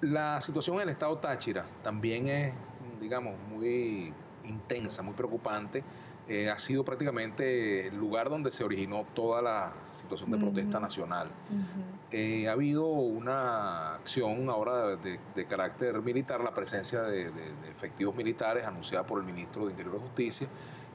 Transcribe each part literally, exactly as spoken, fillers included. La situación en el estado Táchira también es, digamos, muy intensa, muy preocupante. Eh, ha sido prácticamente el lugar donde se originó toda la situación de uh-huh. protesta nacional. Uh-huh. eh, ha habido una acción ahora de, de, de carácter militar, la presencia de, de, de efectivos militares anunciada por el ministro de Interior y Justicia.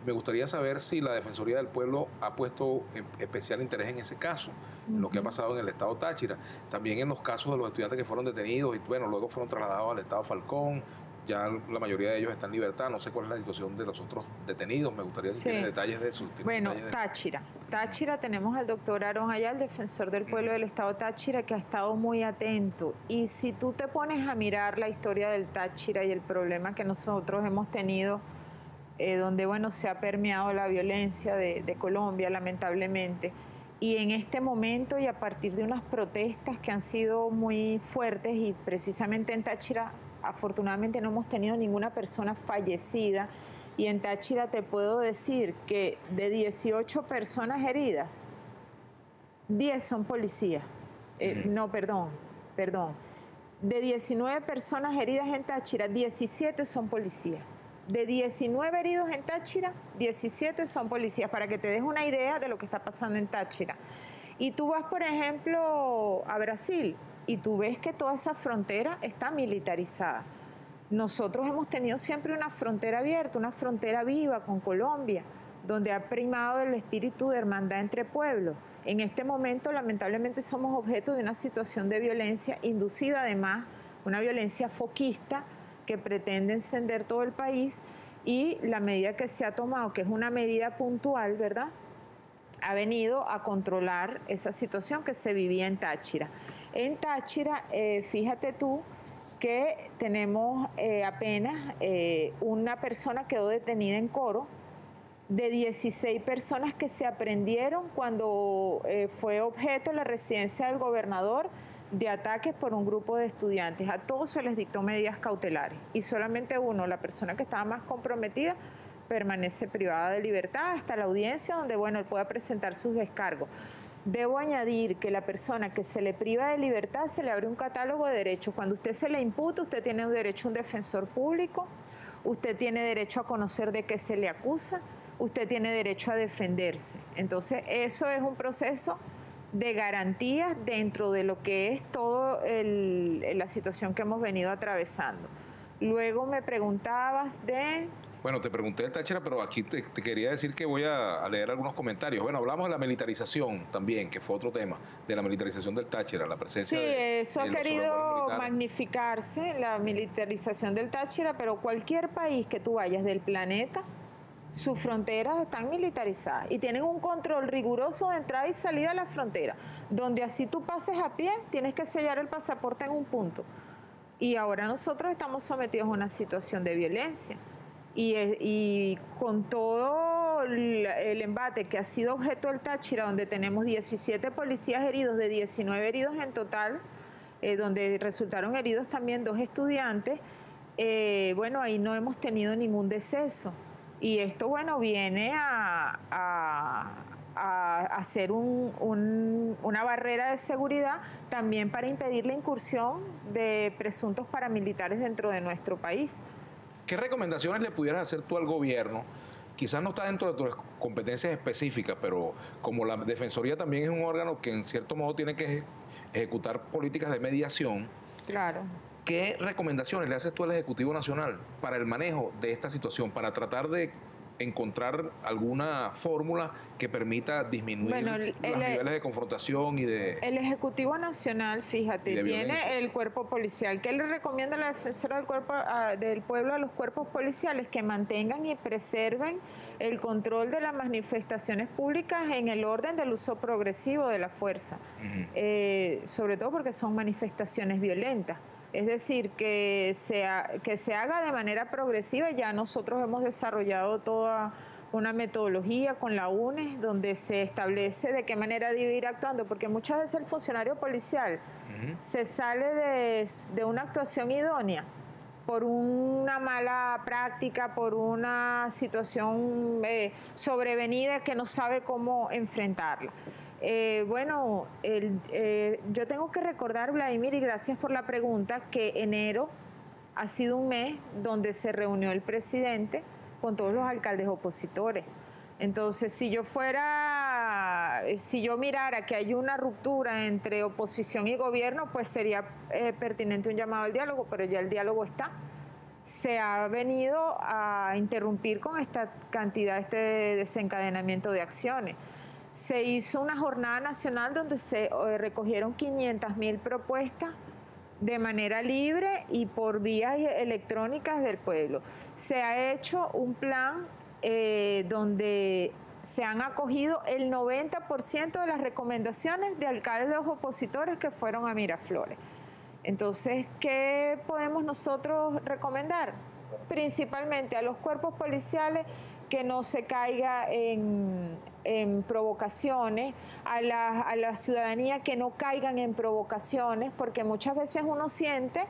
Me gustaría saber si la Defensoría del Pueblo ha puesto especial interés en ese caso, uh-huh. en lo que ha pasado en el estado Táchira, también en los casos de los estudiantes que fueron detenidos y bueno, luego fueron trasladados al estado Falcón. Ya la mayoría de ellos están en libertad. No sé cuál es la situación de los otros detenidos. Me gustaría sí. tener detalles de eso. Bueno, detalles de... Táchira. Táchira, tenemos al doctor Aronaya, el defensor del pueblo del estado Táchira, que ha estado muy atento. Y si tú te pones a mirar la historia del Táchira y el problema que nosotros hemos tenido, eh, donde bueno se ha permeado la violencia de, de Colombia, lamentablemente, y en este momento y a partir de unas protestas que han sido muy fuertes y precisamente en Táchira, afortunadamente no hemos tenido ninguna persona fallecida y en Táchira te puedo decir que de dieciocho personas heridas, diez son policías. Eh, no, perdón, perdón. De diecinueve personas heridas en Táchira, diecisiete son policías. De diecinueve heridos en Táchira, diecisiete son policías, para que te des una idea de lo que está pasando en Táchira. Y tú vas, por ejemplo, a Brasil, y tú ves que toda esa frontera está militarizada. Nosotros hemos tenido siempre una frontera abierta, una frontera viva con Colombia, donde ha primado el espíritu de hermandad entre pueblos. En este momento, lamentablemente, somos objeto de una situación de violencia inducida, además, una violencia foquista que pretende encender todo el país, y la medida que se ha tomado, que es una medida puntual, ¿verdad?, ha venido a controlar esa situación que se vivía en Táchira. En Táchira, eh, fíjate tú que tenemos eh, apenas eh, una persona quedó detenida en Coro, de dieciséis personas que se aprehendieron cuando eh, fue objeto la residencia del gobernador de ataques por un grupo de estudiantes. A todos se les dictó medidas cautelares y solamente uno, la persona que estaba más comprometida, permanece privada de libertad hasta la audiencia donde bueno, él pueda presentar sus descargos. Debo añadir que la persona que se le priva de libertad se le abre un catálogo de derechos. Cuando usted se le imputa, usted tiene un derecho a un defensor público, usted tiene derecho a conocer de qué se le acusa, usted tiene derecho a defenderse. Entonces, eso es un proceso de garantías dentro de lo que es toda la situación que hemos venido atravesando. Luego me preguntabas de... Bueno, te pregunté el Táchira, pero aquí te, te quería decir que voy a, a leer algunos comentarios. Bueno, hablamos de la militarización también, que fue otro tema, de la militarización del Táchira, la presencia sí, de... Sí, eso ha querido magnificarse, la militarización del Táchira, pero cualquier país que tú vayas del planeta, sus fronteras están militarizadas y tienen un control riguroso de entrada y salida a la frontera, donde así tú pases a pie, tienes que sellar el pasaporte en un punto. Y ahora nosotros estamos sometidos a una situación de violencia. Y, y con todo el embate que ha sido objeto del Táchira, donde tenemos diecisiete policías heridos, de diecinueve heridos en total, eh, donde resultaron heridos también dos estudiantes, eh, bueno, ahí no hemos tenido ningún deceso. Y esto, bueno, viene a, a, a hacer un, un, una barrera de seguridad también para impedir la incursión de presuntos paramilitares dentro de nuestro país. ¿Qué recomendaciones le pudieras hacer tú al gobierno? Quizás no está dentro de tus competencias específicas, pero como la Defensoría también es un órgano que en cierto modo tiene que ejecutar políticas de mediación. Claro. ¿Qué recomendaciones le haces tú al Ejecutivo Nacional para el manejo de esta situación, para tratar de encontrar alguna fórmula que permita disminuir bueno, el, los el, niveles de confrontación y de... El Ejecutivo Nacional, fíjate, tiene el cuerpo policial. ¿Qué le recomienda la Defensora del, cuerpo, uh, del Pueblo a los cuerpos policiales? Que mantengan y preserven el control de las manifestaciones públicas en el orden del uso progresivo de la fuerza, uh-huh. eh, sobre todo porque son manifestaciones violentas. Es decir, que, sea, que se haga de manera progresiva. Ya nosotros hemos desarrollado toda una metodología con la UNES donde se establece de qué manera debe ir actuando, porque muchas veces el funcionario policial uh-huh. se sale de, de una actuación idónea por una mala práctica, por una situación eh, sobrevenida que no sabe cómo enfrentarla. Eh, bueno, el, eh, yo tengo que recordar, Vladimir, y gracias por la pregunta, que enero ha sido un mes donde se reunió el presidente con todos los alcaldes opositores. Entonces, si yo fuera, si yo mirara que hay una ruptura entre oposición y gobierno, pues sería eh, pertinente un llamado al diálogo, pero ya el diálogo está. Se ha venido a interrumpir con esta cantidad, este desencadenamiento de acciones. Se hizo una jornada nacional donde se recogieron quinientas mil propuestas de manera libre y por vías electrónicas del pueblo. Se ha hecho un plan eh, donde se han acogido el noventa por ciento de las recomendaciones de alcaldes de los opositores que fueron a Miraflores. Entonces, ¿qué podemos nosotros recomendar? Principalmente a los cuerpos policiales que no se caiga en, en provocaciones, a la, a la ciudadanía que no caigan en provocaciones, porque muchas veces uno siente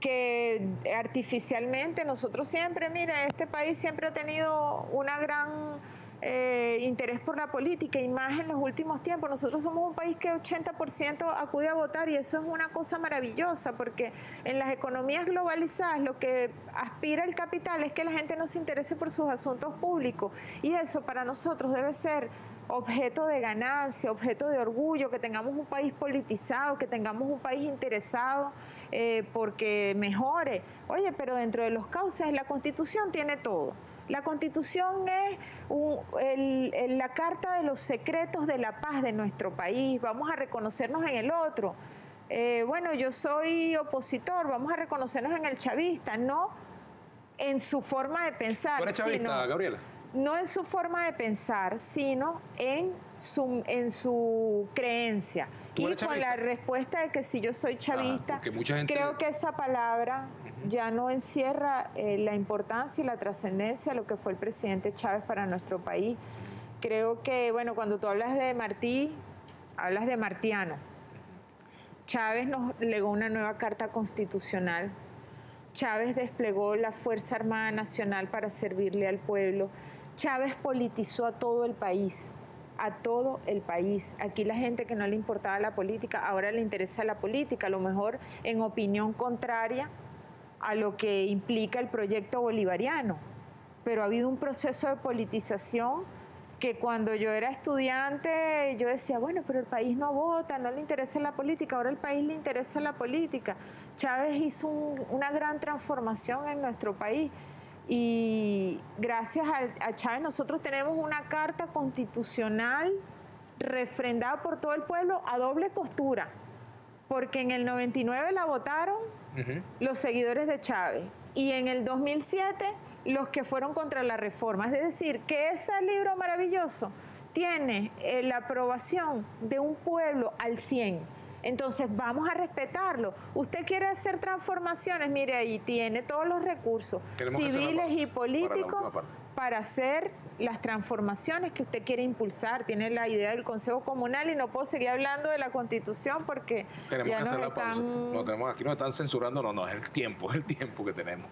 que artificialmente nosotros siempre, mira, este país siempre ha tenido una gran... Eh, interés por la política y más en los últimos tiempos. Nosotros somos un país que ochenta por ciento acude a votar y eso es una cosa maravillosa porque en las economías globalizadas lo que aspira el capital es que la gente no se interese por sus asuntos públicos y eso para nosotros debe ser objeto de ganancia, objeto de orgullo, que tengamos un país politizado, que tengamos un país interesado eh, porque mejore. Oye, pero dentro de los cauces la Constitución tiene todo. La Constitución es un, el, el, la carta de los secretos de la paz de nuestro país. Vamos a reconocernos en el otro. Eh, bueno, yo soy opositor, vamos a reconocernos en el chavista, no en su forma de pensar. ¿Tú eres chavista, sino, Gabriela? No en su forma de pensar, sino en su, en su creencia. Y con chavista? La respuesta de que si yo soy chavista, ah, mucha gente... creo que esa palabra... ya no encierra eh, la importancia y la trascendencia de lo que fue el presidente Chávez para nuestro país. Creo que, bueno, cuando tú hablas de Martí, hablas de martiano. Chávez nos legó una nueva carta constitucional. Chávez desplegó la Fuerza Armada Nacional para servirle al pueblo. Chávez politizó a todo el país, a todo el país. Aquí la gente que no le importaba la política, ahora le interesa la política, a lo mejor en opinión contraria a lo que implica el proyecto bolivariano, pero ha habido un proceso de politización que cuando yo era estudiante yo decía, bueno, pero el país no vota, no le interesa la política, ahora el país le interesa la política. Chávez hizo un, una gran transformación en nuestro país y gracias a, a Chávez nosotros tenemos una carta constitucional refrendada por todo el pueblo a doble costura, porque en el noventa y nueve la votaron Uh-huh. los seguidores de Chávez y en el dos mil siete los que fueron contra la reforma. Es decir, que ese libro maravilloso tiene eh, la aprobación de un pueblo al cien. Entonces vamos a respetarlo. Usted quiere hacer transformaciones, mire, ahí tiene todos los recursos civiles y políticos para, para hacer las transformaciones que usted quiere impulsar. Tiene la idea del Consejo Comunal y no puedo seguir hablando de la Constitución porque tenemos ya que hacer la pausa. No tenemos aquí, nos están censurando, no, no, es el tiempo, es el tiempo que tenemos.